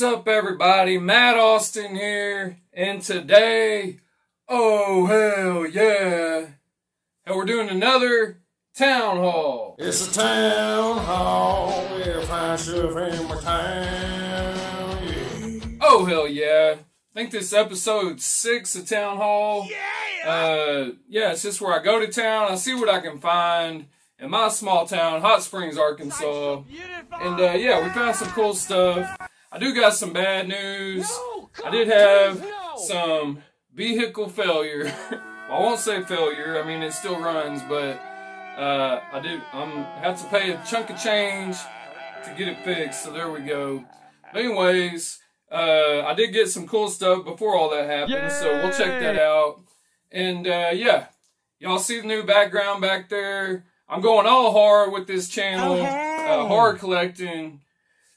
What's up, everybody? Matt Austin here, and today, oh hell yeah, and we're doing another Town Haul. It's a Town Haul, if I should have my town, yeah. Oh hell yeah. I think this is episode 6 of Town Haul. Yeah! Yeah, it's just where I go to town, I see what I can find in my small town, Hot Springs, Arkansas. And yeah, we found some cool stuff. I do got some bad news. I did have some vehicle failure. Well, I won't say failure. I mean, it still runs, but I had to pay a chunk of change to get it fixed. So there we go. But anyways, I did get some cool stuff before all that happened. Yay! So we'll check that out. And yeah, y'all see the new background back there. I'm going all horror with this channel, horror collecting.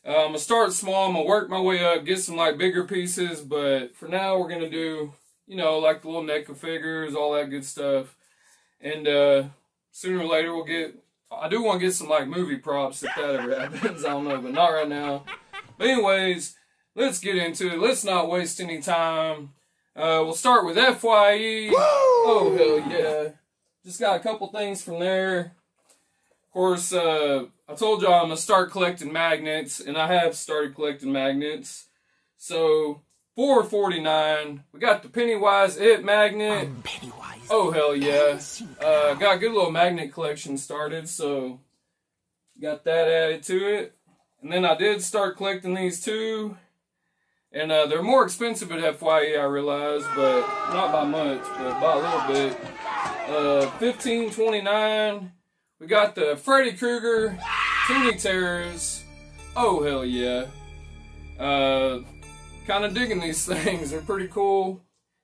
I'm going to start small, I'm going to work my way up, get some like bigger pieces, but for now we're going to do, you know, like the little NECA figures, all that good stuff. And sooner or later we'll get, I do want to get some like movie props if that ever happens, I don't know, but not right now. But anyways, let's get into it, let's not waste any time. We'll start with FYE. Woo! Oh hell yeah. Just got a couple things from there. Of course, I told y'all I'm going to start collecting magnets, and I have started collecting magnets. So, $4.49, we got the Pennywise It magnet. I'm Pennywise. Oh, hell yeah. Got a good little magnet collection started, so got that added to it. And then I did start collecting these too. And they're more expensive at FYE, I realize, but not by much, but by a little bit. $15.29. We got the Freddy Krueger, Toony Terrors. Oh hell yeah. Kind of digging these things. They're pretty cool.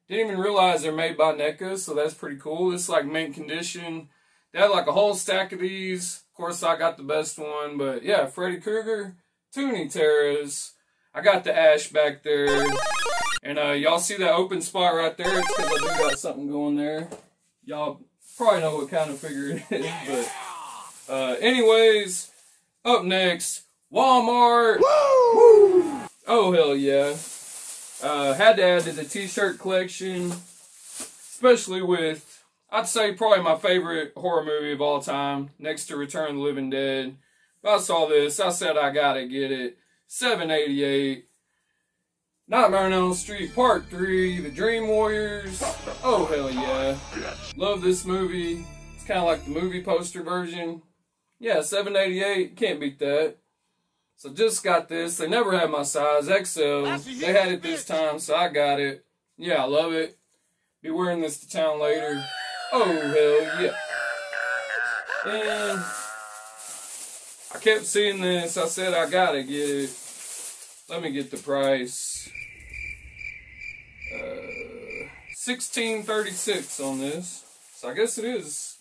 Didn't even realize they're made by NECA, so that's pretty cool. It's like mint condition. They had like a whole stack of these. Of course I got the best one, but yeah, Freddy Krueger, Toony Terrors. I got the Ash back there. And y'all see that open spot right there? It's because I do got something going there. Y'all probably know what kind of figure it is, but anyways, up next, Walmart. Woo! Woo! Oh hell yeah. Had to add to the t-shirt collection, especially with, I'd say probably my favorite horror movie of all time, next to Return of the Living Dead. But I saw this, I said I gotta get it. $7.88. Nightmare on Elm Street Part 3, The Dream Warriors. Oh hell yeah. Love this movie. It's kind of like the movie poster version. Yeah, $7.88, can't beat that. So just got this. They never had my size, XL. They had it this time, so I got it. Yeah, I love it. Be wearing this to town later. Oh hell yeah. And I kept seeing this. I said I gotta get it. Let me get the price. $16.36 on this. So I guess it is.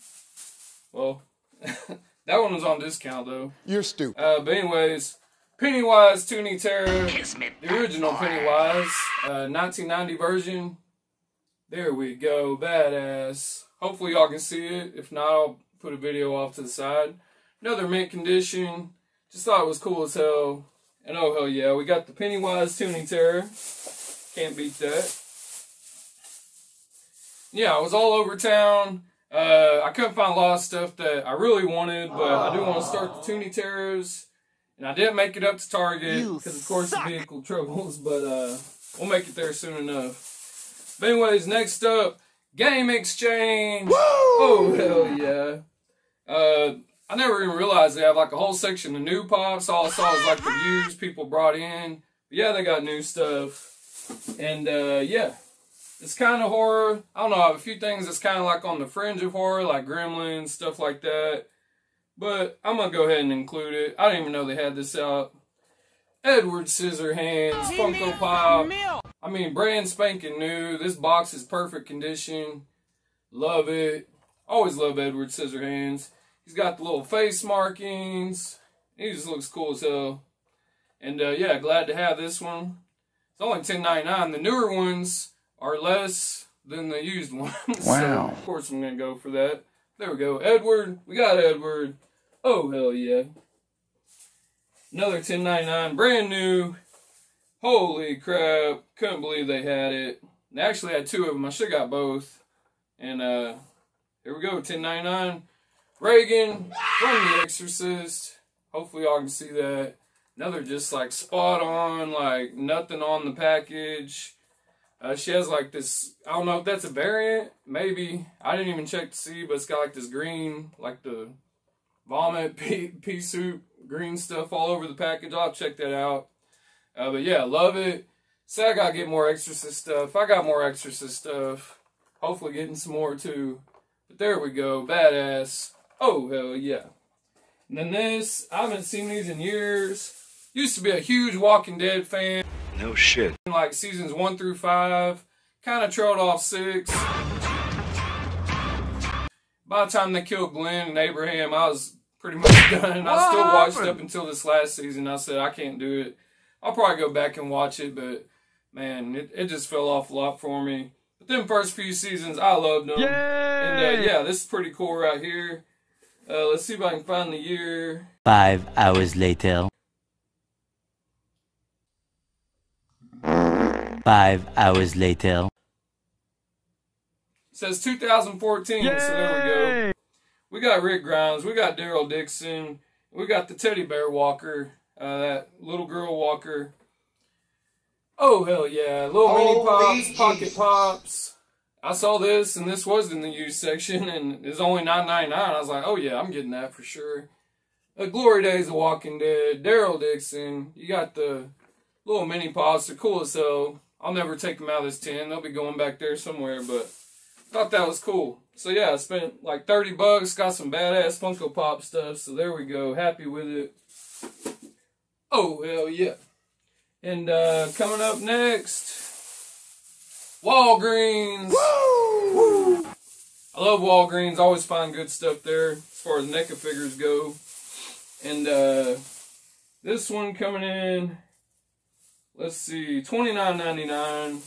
Well, that one was on discount though. You're stupid. But anyways, Pennywise Toony Terror, the original Pennywise, 1990 version. There we go, badass. Hopefully y'all can see it. If not, I'll put a video off to the side. Another mint condition. Just thought it was cool as hell. And oh hell yeah, we got the Pennywise Toony Terror. Can't beat that. Yeah, I was all over town. I couldn't find a lot of stuff that I really wanted, but aww. I do want to start the Toony Terrors. And I didn't make it up to Target, because of course the vehicle troubles, but we'll make it there soon enough. But anyways, next up, Game Exchange. Woo! Oh hell yeah. I never even realized they have like a whole section of new pops. All I saw was like reviews people brought in. But yeah, they got new stuff. And yeah, it's kind of horror. I don't know, I have a few things that's kind of like on the fringe of horror, like Gremlins, stuff like that. But I'm going to go ahead and include it. I didn't even know they had this out. Edward Scissorhands, Funko Pop. I mean, brand spanking new. This box is perfect condition. Love it. Always love Edward Scissorhands. He's got the little face markings. He just looks cool as hell. And yeah, glad to have this one. It's only $10.99. The newer ones are less than the used ones. Wow. So, of course I'm gonna go for that. There we go. Edward. We got Edward. Oh hell yeah. Another $10.99. Brand new. Holy crap. Couldn't believe they had it. They actually had two of them. I should have got both. And here we go. $10.99. Reagan from The Exorcist. Hopefully y'all can see that. Another just like spot on, like nothing on the package. She has like this, I don't know if that's a variant, maybe. I didn't even check to see, but it's got like this green, like the vomit, pea soup, green stuff all over the package. I'll check that out. But yeah, love it. Say I gotta get more Exorcist stuff. I got more Exorcist stuff. Hopefully getting some more too. But there we go, badass. Oh, hell yeah. And then this, I haven't seen these in years. Used to be a huge Walking Dead fan. No shit. Like seasons 1 through 5, kind of trailed off 6. By the time they killed Glenn and Abraham, I was pretty much done. I still watched up until this last season. I said I can't do it. I'll probably go back and watch it, but man, it just fell off a lot for me. But them first few seasons, I loved them. Yay! And yeah, this is pretty cool right here. Let's see if I can find the year. 5 hours later. 5 hours later. It says 2014, yay! So there we go. We got Rick Grimes, we got Daryl Dixon, we got the teddy bear walker, that little girl walker. Oh, hell yeah. Little mini pops, pocket pops. I saw this, and this was in the used section, and it's only $9.99. I was like, oh yeah, I'm getting that for sure. Glory Days of Walking Dead, Daryl Dixon. You got the little mini pops, they're cool as hell. I'll never take them out of this tin. They'll be going back there somewhere, but I thought that was cool. So yeah, I spent like 30 bucks, got some badass Funko Pop stuff, so there we go. Happy with it. Oh, hell yeah. And coming up next, Walgreens. Woo! Woo! I love Walgreens. I always find good stuff there as far as NECA figures go. And this one coming in. Let's see, $29.99.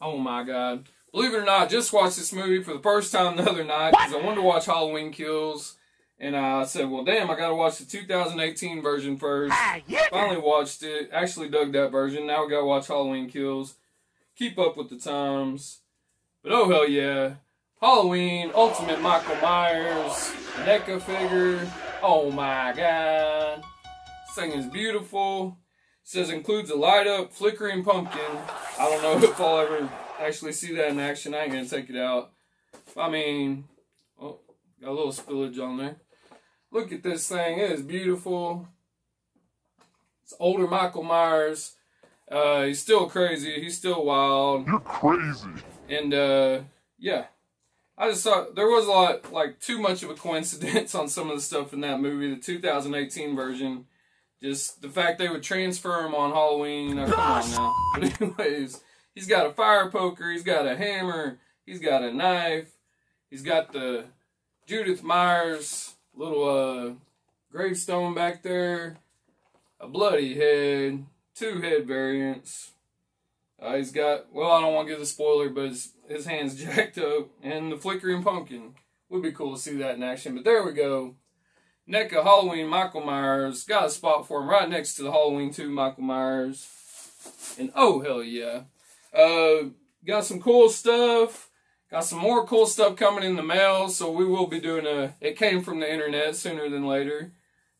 Oh my God. Believe it or not, I just watched this movie for the first time the other night because I wanted to watch Halloween Kills. And I said, well, damn, I got to watch the 2018 version first. Yeah. Finally watched it. Actually dug that version. Now we got to watch Halloween Kills. Keep up with the times. But oh, hell yeah. Halloween, Ultimate Michael Myers, NECA figure. Oh my God. This thing is beautiful. Says includes a light up flickering pumpkin. I don't know if I'll ever actually see that in action. I ain't gonna take it out. I mean, oh, got a little spillage on there. Look at this thing, it is beautiful. It's older Michael Myers. He's still crazy, he's still wild. You're crazy. And yeah, I just thought there was a lot, like too much of a coincidence on some of the stuff in that movie, the 2018 version. Just the fact they would transfer him on Halloween. Oh, come on now. But anyways, he's got a fire poker. He's got a hammer. He's got a knife. He's got the Judith Myers little gravestone back there. A bloody head. 2 head variants. He's got, well, I don't want to give the spoiler, but his hand's jacked up. And the flickering pumpkin. Would be cool to see that in action. But there we go. NECA Halloween Michael Myers. Got a spot for him right next to the Halloween 2 Michael Myers. And oh, hell yeah. Got some cool stuff. Got some more cool stuff coming in the mail. So we will be doing a... It came from the internet sooner than later.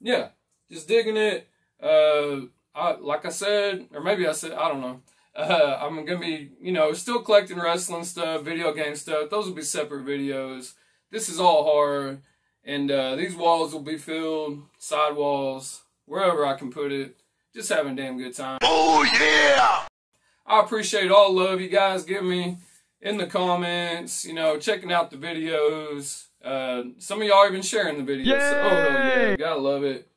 Yeah. Just digging it. Like I said... Or maybe I said... I don't know. I'm going to be, you know, still collecting wrestling stuff, video game stuff. Those will be separate videos. This is all horror. And these walls will be filled, sidewalls, wherever I can put it. Just having a damn good time. Oh, yeah! I appreciate all love you guys give me in the comments, you know, checking out the videos. Some of y'all are even sharing the videos. So, oh, hell yeah. Gotta love it.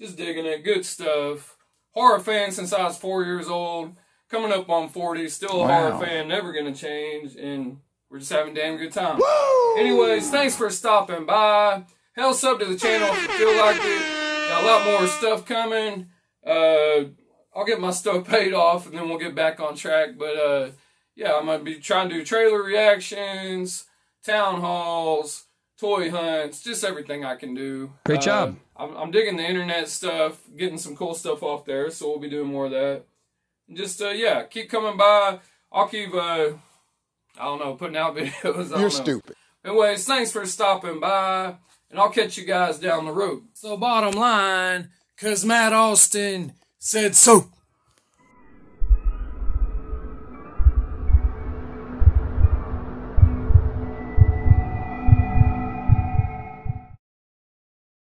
Just digging it. Good stuff. Horror fan since I was 4 years old. Coming up on 40. Still a horror fan. Never gonna change. And... we're just having a damn good time. Woo! Anyways, thanks for stopping by. Hell, sub to the channel if you feel like it. Got a lot more stuff coming. I'll get my stuff paid off and then we'll get back on track. But yeah, I'm going to be trying to do trailer reactions, town halls, toy hunts, just everything I can do. Great job. I'm digging the internet stuff, getting some cool stuff off there, so we'll be doing more of that. And just, yeah, keep coming by. I'll keep, I don't know, putting out videos. You're stupid. Anyways, thanks for stopping by, and I'll catch you guys down the road. So bottom line, because Matt Austin said so.